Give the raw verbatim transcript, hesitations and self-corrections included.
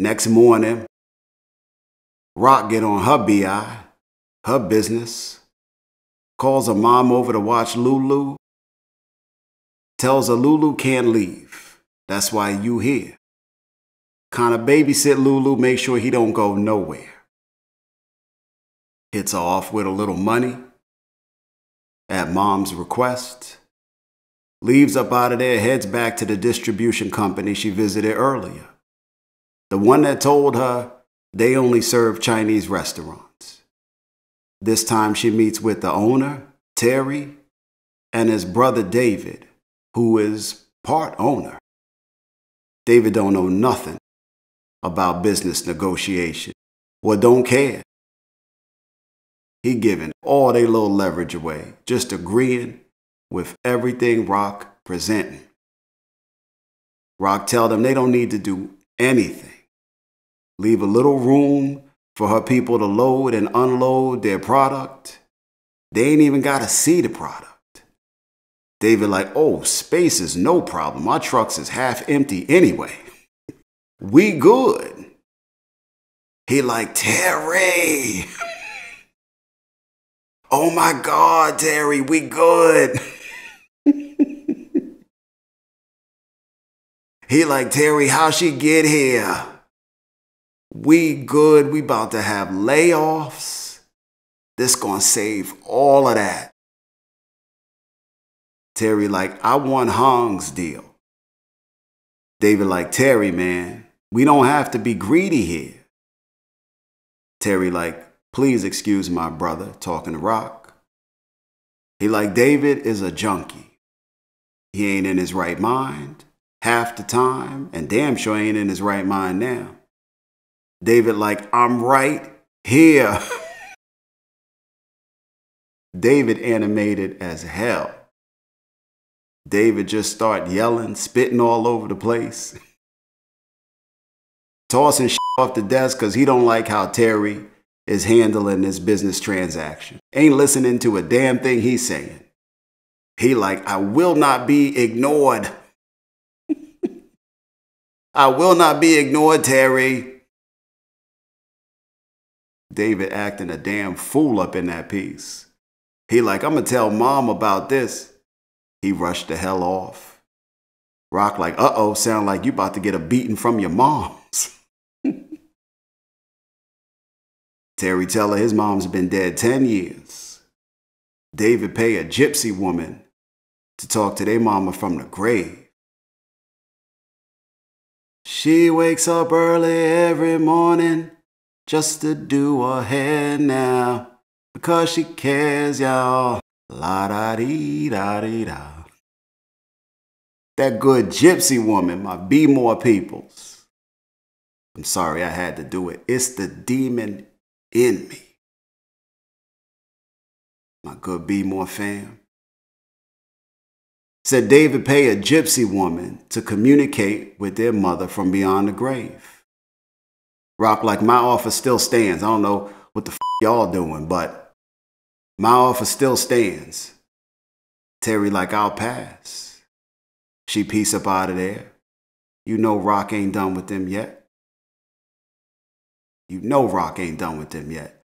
Next morning, Rock get on her B I, her business, calls her mom over to watch Lulu, tells her Lulu can't leave. That's why you here. Kinda babysit Lulu, make sure he don't go nowhere. Hits her off with a little money at mom's request. Leaves up out of there, heads back to the distribution company she visited earlier. The one that told her they only serve Chinese restaurants. This time she meets with the owner, Terry, and his brother David, who is part owner. David don't know nothing about business negotiation or don't care. He giving all they little leverage away, just agreeing with everything Rock presenting. Rock tell them they don't need to do anything. Leave a little room for her people to load and unload their product. They ain't even got to see the product. David like, oh, space is no problem. Our trucks is half empty anyway. We good. He like, Terry. Oh my God, Terry, we good. He like, Terry, how she get here? We good. We about to have layoffs. This gonna save all of that. Terry like, I want Hong's deal. David like, Terry, man, we don't have to be greedy here. Terry like, please excuse my brother, talking to Rock. He like, David is a junkie. He ain't in his right mind half the time, and damn sure ain't in his right mind now. David like, I'm right here. David animated as hell. David just start yelling, spitting all over the place. Tossing shit off the desk because he don't like how Terry is handling this business transaction. Ain't listening to a damn thing he's saying. He like, I will not be ignored. I will not be ignored, Terry. David acting a damn fool up in that piece. He like, I'm gonna tell mom about this. He rushed the hell off. Rock like, uh-oh, sound like you about to get a beating from your moms. Terry tell her his mom's been dead ten years. David pay a gypsy woman to talk to their mama from the grave. She wakes up early every morning just to do her hair now, because she cares, y'all. La-da-dee-da-dee-da. That good gypsy woman, my Be More Peoples. I'm sorry I had to do it. It's the demon in me. My good Be More fam. Said David pay a gypsy woman to communicate with their mother from beyond the grave. Rock like, my offer still stands. I don't know what the f y'all doing, but my offer still stands. Terry like, I'll pass. She peace up out of there. You know Rock ain't done with them yet. You know Rock ain't done with them yet.